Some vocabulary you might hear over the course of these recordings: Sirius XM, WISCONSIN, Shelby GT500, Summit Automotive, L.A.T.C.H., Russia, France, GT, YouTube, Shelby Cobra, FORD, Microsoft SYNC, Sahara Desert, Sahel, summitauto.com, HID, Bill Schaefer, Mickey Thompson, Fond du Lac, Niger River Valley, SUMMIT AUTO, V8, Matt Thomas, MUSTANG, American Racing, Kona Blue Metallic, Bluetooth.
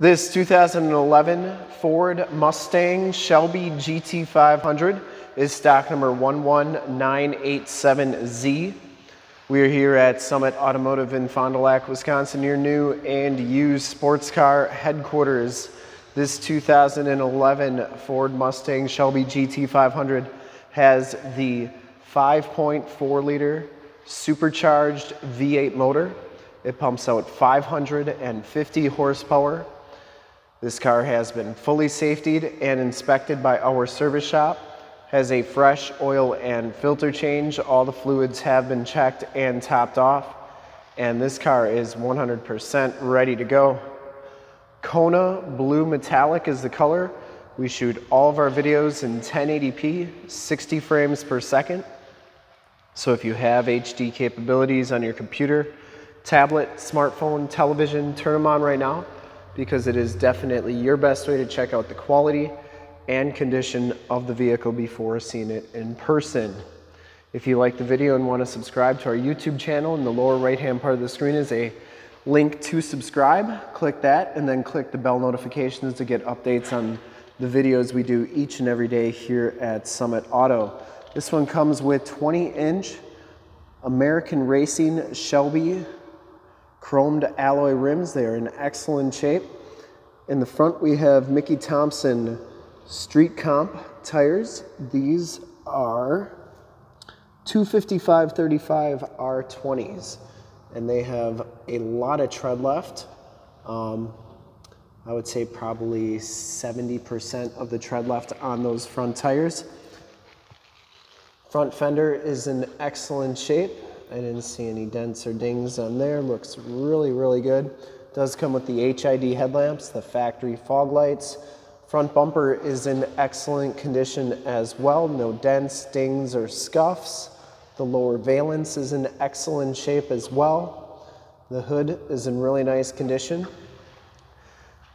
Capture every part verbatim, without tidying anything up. This two thousand eleven Ford Mustang Shelby G T five hundred is stock number one one nine eight seven Z. We are here at Summit Automotive in Fond du Lac, Wisconsin, your new and used sports car headquarters. This two thousand eleven Ford Mustang Shelby G T five hundred has the five point four liter supercharged V eight motor. It pumps out five hundred fifty horsepower. This car has been fully safetied and inspected by our service shop, has a fresh oil and filter change. All the fluids have been checked and topped off, and this car is one hundred percent ready to go. Kona Blue Metallic is the color. We shoot all of our videos in ten eighty p, sixty frames per second. So if you have H D capabilities on your computer, tablet, smartphone, television, turn them on right now, because it is definitely your best way to check out the quality and condition of the vehicle before seeing it in person. If you like the video and want to subscribe to our YouTube channel, in the lower right hand part of the screen is a link to subscribe. Click that and then click the bell notifications to get updates on the videos we do each and every day here at Summit Auto. This one comes with twenty inch American Racing Shelby chromed alloy rims. They are in excellent shape. In the front we have Mickey Thompson Street Comp tires. These are two fifty-five thirty-five R twenties, and they have a lot of tread left. Um, I would say probably seventy percent of the tread left on those front tires. Front fender is in excellent shape. I didn't see any dents or dings on there. Looks really, really good. Does come with the H I D headlamps, the factory fog lights. Front bumper is in excellent condition as well. No dents, dings, or scuffs. The lower valance is in excellent shape as well. The hood is in really nice condition.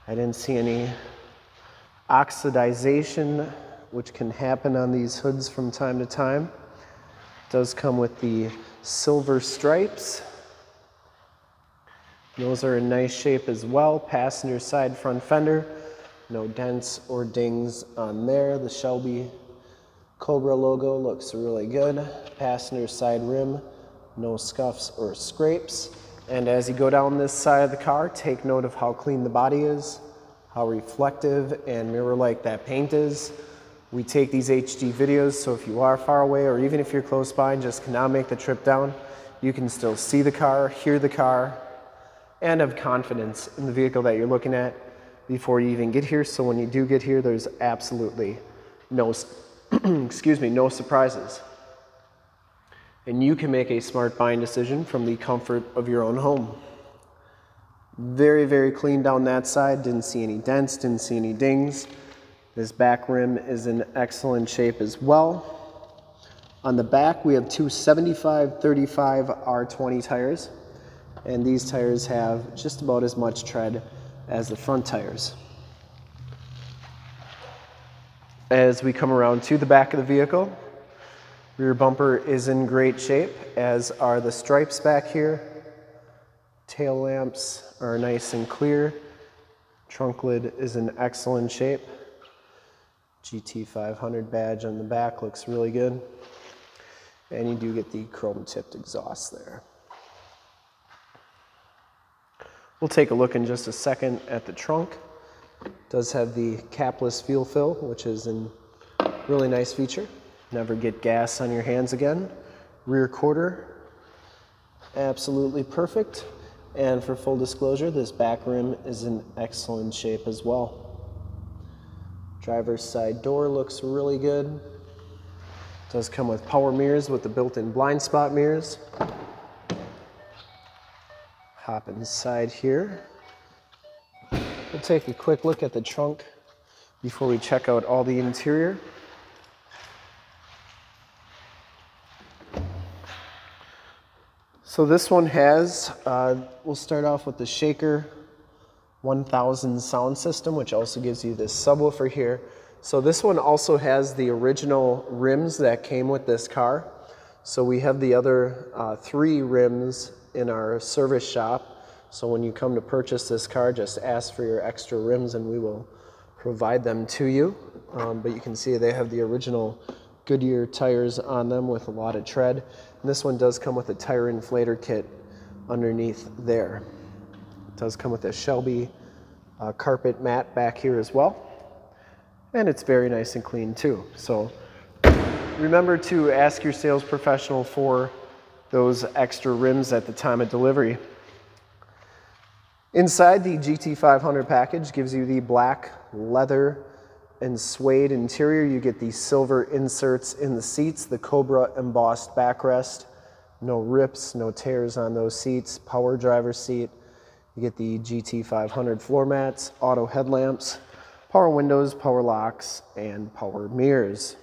I didn't see any oxidization, which can happen on these hoods from time to time. Does come with the silver stripes. Those are in nice shape as well. Passenger side front fender, no dents or dings on there. The Shelby Cobra logo looks really good. Passenger side rim, no scuffs or scrapes. And as you go down this side of the car, take note of how clean the body is, how reflective and mirror-like that paint is. We take these H D videos, so if you are far away or even if you're close by and just cannot make the trip down, you can still see the car, hear the car, and have confidence in the vehicle that you're looking at before you even get here. So when you do get here, there's absolutely no, excuse me, no surprises. And you can make a smart buying decision from the comfort of your own home. Very, very clean down that side. Didn't see any dents, didn't see any dings. This back rim is in excellent shape as well. On the back, we have two seventy-five thirty-five R twenty tires, and these tires have just about as much tread as the front tires. As we come around to the back of the vehicle, rear bumper is in great shape, as are the stripes back here. Tail lamps are nice and clear. Trunk lid is in excellent shape. G T five hundred badge on the back looks really good. And you do get the chrome tipped exhaust there. We'll take a look in just a second at the trunk. It does have the capless fuel fill, which is a really nice feature. Never get gas on your hands again. Rear quarter, absolutely perfect. And for full disclosure, this back rim is in excellent shape as well. Driver's side door looks really good. Does come with power mirrors with the built-in blind spot mirrors. Hop inside here. We'll take a quick look at the trunk before we check out all the interior. So this one has, uh, we'll start off with the Shaker one thousand sound system, which also gives you this subwoofer here. So this one also has the original rims that came with this car. So we have the other uh, three rims in our service shop. So when you come to purchase this car, just ask for your extra rims and we will provide them to you. Um, but you can see they have the original Goodyear tires on them with a lot of tread. And this one does come with a tire inflator kit underneath there. It does come with a Shelby uh, carpet mat back here as well. And it's very nice and clean too. So remember to ask your sales professional for those extra rims at the time of delivery. Inside, the G T five hundred package gives you the black leather and suede interior. You get the silver inserts in the seats, the Cobra embossed backrest, no rips, no tears on those seats, power driver seat. You get the G T five hundred floor mats, auto headlamps, power windows, power locks, and power mirrors.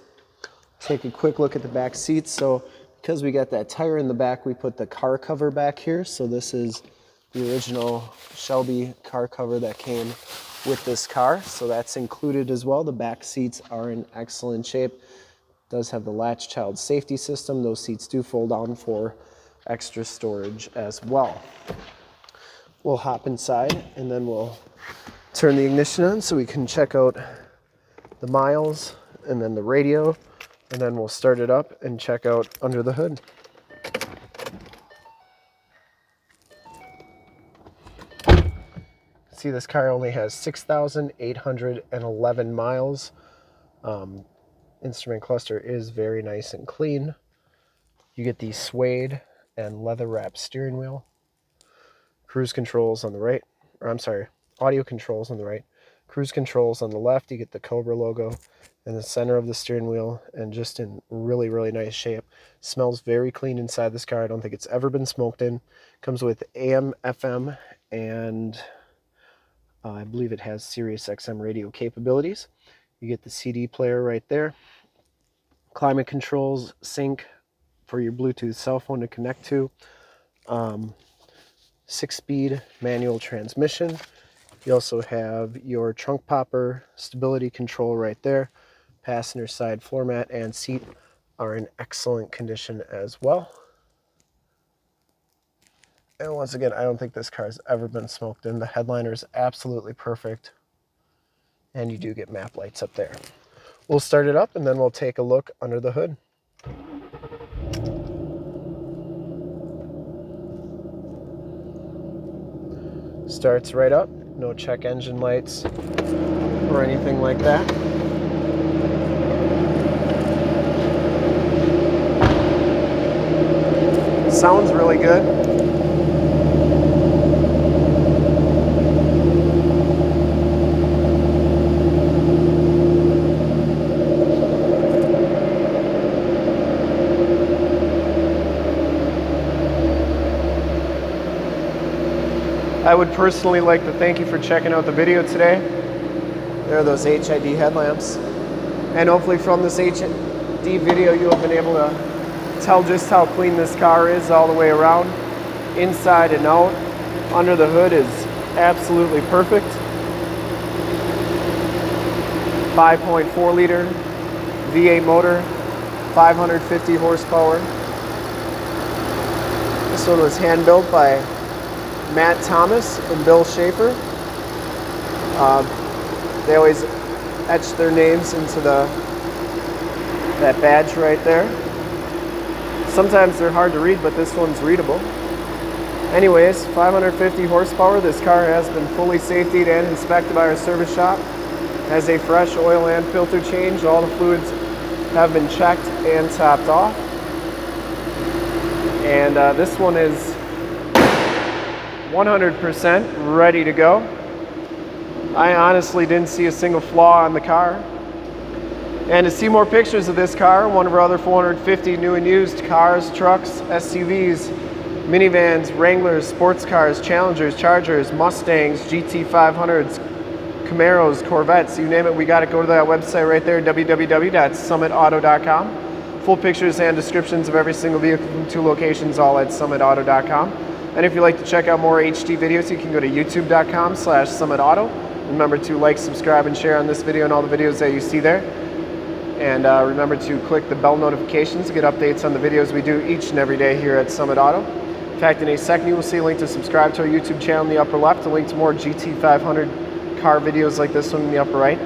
Take a quick look at the back seats. So because we got that tire in the back, we put the car cover back here. So this is the original Shelby car cover that came with this car. So that's included as well. The back seats are in excellent shape. It does have the latch child safety system. Those seats do fold down for extra storage as well. We'll hop inside and then we'll turn the ignition on so we can check out the miles and then the radio. And then we'll start it up and check out under the hood. See, this car only has six thousand eight hundred eleven miles. Um, instrument cluster is very nice and clean. You get the suede and leather wrapped steering wheel. Cruise controls on the right, or I'm sorry, audio controls on the right. Cruise controls on the left. You get the Cobra logo in the center of the steering wheel, and just in really, really nice shape. Smells very clean inside this car. I don't think it's ever been smoked in. Comes with A M, F M, and Uh, I believe it has Sirius X M radio capabilities. You get the C D player right there. Climate controls, sync for your Bluetooth cell phone to connect to. Um, six-speed manual transmission. You also have your trunk popper, stability control right there. Passenger side floor mat and seat are in excellent condition as well. And once again, I don't think this car has ever been smoked in. The headliner is absolutely perfect. And you do get map lights up there. We'll start it up and then we'll take a look under the hood. Starts right up. No check engine lights or anything like that. Sounds really good. I would personally like to thank you for checking out the video today. There are those H I D headlamps. And hopefully from this H I D video, you have been able to tell just how clean this car is all the way around, inside and out. Under the hood is absolutely perfect. five point four liter V eight motor, five hundred fifty horsepower. This one was hand built by Matt Thomas and Bill Schaefer. Uh, they always etch their names into the that badge right there. Sometimes they're hard to read, but this one's readable. Anyways, five hundred fifty horsepower. This car has been fully safetied and inspected by our service shop. Has a fresh oil and filter change. All the fluids have been checked and topped off. And uh, this one is one hundred percent ready to go. I honestly didn't see a single flaw on the car. And to see more pictures of this car, one of our other four hundred fifty new and used cars, trucks, S U Vs, minivans, Wranglers, sports cars, Challengers, Chargers, Mustangs, G T five hundreds, Camaros, Corvettes, you name it, we got it. Go to that website right there, w w w dot summit auto dot com. Full pictures and descriptions of every single vehicle from two locations, all at summit auto dot com. And if you'd like to check out more H D videos, you can go to youtube dot com slash summit auto. Remember to like, subscribe, and share on this video and all the videos that you see there. And uh, remember to click the bell notifications to get updates on the videos we do each and every day here at Summit Auto. fact, in a second you will see a link to subscribe to our YouTube channel in the upper left, a link to more G T five hundred car videos like this one in the upper right,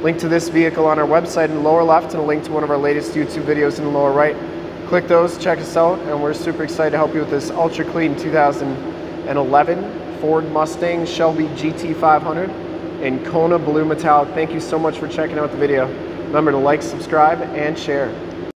link to this vehicle on our website in the lower left, and a link to one of our latest YouTube videos in the lower right. Click those, check us out, and we're super excited to help you with this ultra clean two thousand eleven Ford Mustang, Shelby G T five hundred, and Kona Blue Metallic. Thank you so much for checking out the video. Remember to like, subscribe, and share.